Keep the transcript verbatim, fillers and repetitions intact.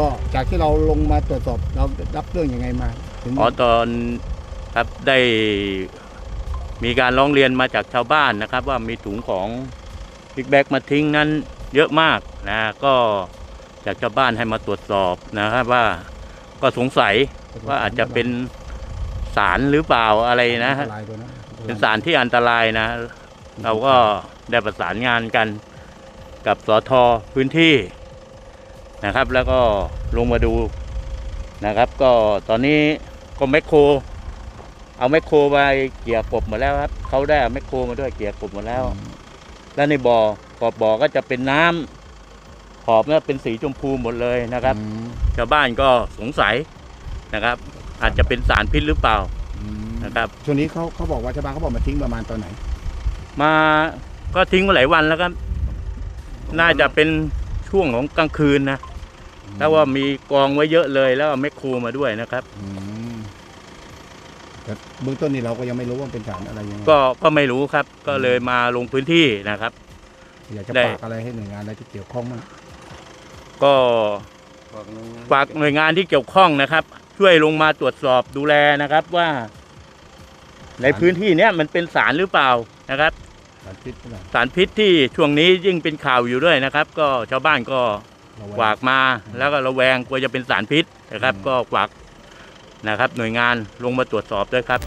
ก็จากที่เราลงมาตรวจสอบเรารับเรื่องยังไงมาอ๋อตอนครับได้มีการร้องเรียนมาจากชาวบ้านนะครับว่ามีถุงของบิ๊กแบ็กมาทิ้งนั้นเยอะมากนะก็จากชาวบ้านให้มาตรวจสอบนะครับว่าก็สงสัยว่าอาจจะเป็นสารหรือเปล่าอะไรนะเป็นสารที่อันตรายนะเราก็ได้ประสานงานกันกับสท.พื้นที่นะครับแล้วก็ลงมาดูนะครับก็ตอนนี้ก็แมคโครเอาแมคโครไปเกี่ยกบหมดแล้วครับเขาได้เอาแมคโครมาด้วยเกี่ยกบหมดแล้วแล้วในบ่อกอบบ่อก็จะเป็นน้ำขอบเนี่ยเป็นสีชมพูหมดเลยนะครับชาวบ้านก็สงสัยนะครับอาจจะเป็นสารพิษหรือเปล่านะครับช่วงนี้เขาเขาบอกว่าชาวบ้านเขาบอกมาทิ้งประมาณตอนไหนมาก็ทิ้งมาหลายวันแล้วครับน่าจะเป็นช่วงของกลางคืนนะถ้าว่ามีกองไว้เยอะเลยแล้วแมคโครมาด้วยนะครับแต่เบื้องต้นนี้เราก็ยังไม่รู้ว่าเป็นสารอะไรยังไงก็ก็ไม่รู้ครับก็เลยมาลงพื้นที่นะครับอยากจะฝากอะไรให้หน่วยงานอะไรที่เกี่ยวข้องบ้างก็ฝากหน่วยงานที่เกี่ยวข้องนะครับช่วยลงมาตรวจสอบดูแลนะครับว่าในพื้นที่เนี้ยมันเป็นสารหรือเปล่านะครับสารพิษสารพิษที่ช่วงนี้ยิ่งเป็นข่าวอยู่ด้วยนะครับก็ชาวบ้านก็ฝากมาแล้วก็ระแวงกลัวจะเป็นสารพิษนะครับก็ฝากนะครับหน่วยงานลงมาตรวจสอบด้วยครับ